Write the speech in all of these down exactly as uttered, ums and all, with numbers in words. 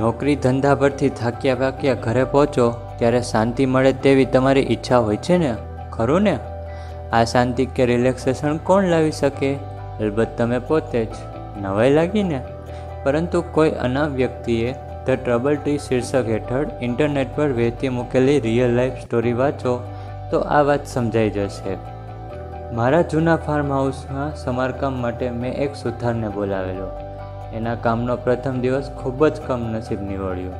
નોકરી ધંધા પરથી થાક્યા વાક્યા ઘરે પહોંચો ત્યારે શાંતિ મળે તેવી તમારી ઈચ્છા હોય છે ને, ખરું ને? આ શાંતિ કે રિલેક્સેશન કોણ લાવી શકે? અલબત્ત તમે પોતે જ, નવાઈ લાગીને. પરંતુ કોઈ અનામ વ્યક્તિએ ધ ટ્રબલ ટ્રી શીર્ષક હેઠળ ઇન્ટરનેટ પર વહેતી મૂકેલી રિયલ લાઈફ સ્ટોરી વાંચો તો આ વાત સમજાઈ જશે. મારા જૂના ફાર્મ હાઉસમાં સમારકામ માટે મેં એક સુથારને બોલાવેલો. એના કામનો પ્રથમ દિવસ ખૂબ જ કમનસીબ નીવડ્યો.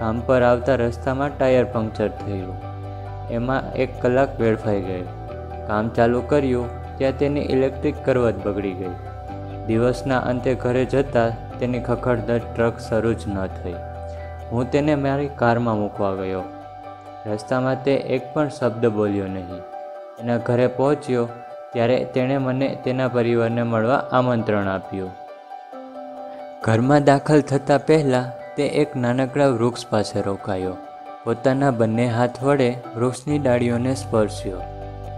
કામ પર આવતા રસ્તામાં ટાયર પંક્ચર થયું. એમાં એક કલાક વેડફાઈ ગયો. કામ ચાલુ કર્યું ત્યાં તેની ઇલેક્ટ્રિક કરવત બગડી ગઈ. દિવસના અંતે ઘરે જતાં તેની ખખડધજ ટ્રક શરૂ જ ન થઈ. હું તેને મારી કારમાં મૂકવા ગયો. રસ્તામાં તે એક પણ શબ્દ બોલ્યો નહીં. એના ઘરે પહોંચ્યો ત્યારે તેણે મને તેના પરિવારને મળવા આમંત્રણ આપ્યું. ઘરમાં દાખલ થતાં પહેલાં તે એક નાનકડા વૃક્ષ પાસે રોકાયો. પોતાના બંને હાથ વડે વૃક્ષની ડાળીઓને સ્પર્શ્યો.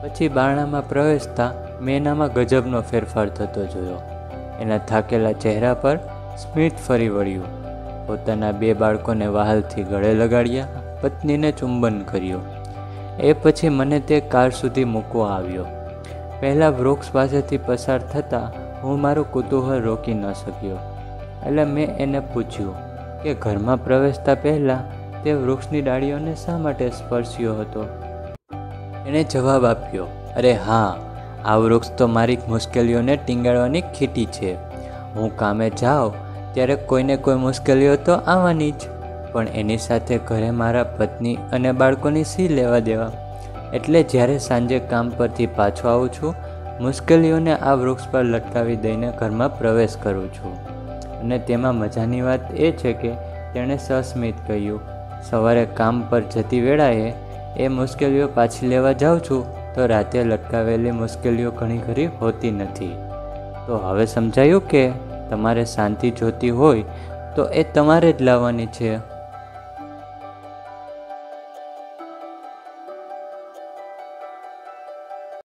પછી બારણામાં પ્રવેશતા મેનામાં ગજબનો ફેરફાર થતો જોયો. એના થાકેલા ચહેરા પર સ્મિત ફરી વળ્યું. પોતાના બે બાળકોને વહાલથી ગળે લગાડ્યા, પત્નીને ચુંબન કર્યું. એ પછી મને તે કાર સુધી મૂકવા આવ્યો. પહેલાં વૃક્ષ પાસેથી પસાર થતાં હું મારું કુતૂહલ રોકી ન શક્યો, એટલે મેં એને પૂછ્યું કે ઘરમાં પ્રવેશતા પહેલાં તે વૃક્ષની ડાળીઓને શા માટે સ્પર્શ્યો હતો? એણે જવાબ આપ્યો, અરે હા, આ વૃક્ષ તો મારી મુશ્કેલીઓને ટીંગાડવાની ખીટી છે. હું કામે જાઉં ત્યારે કોઈને કોઈ મુશ્કેલીઓ તો આવવાની જ, પણ એની સાથે ઘરે મારા પત્ની અને બાળકોની સી લેવા દેવા. એટલે જ્યારે સાંજે કામ પરથી પાછો આવું છું, મુશ્કેલીઓને આ વૃક્ષ પર લટકાવી દઈને ઘરમાં પ્રવેશ કરું છું. અને તેમાં મજાની વાત એ છે કે તેણે સસ્મિત કહ્યું, સવારે કામ પર જતી વેળાએ એ મુશ્કેલીઓ પાછી લેવા જાઉં છું તો રાતે લટકાવેલી મુશ્કેલીઓ ઘણી ખરી હોતી નથી. તો હવે સમજાયું કે તમારે શાંતિ જોતી હોય તો એ તમારે જ લાવવાની છે.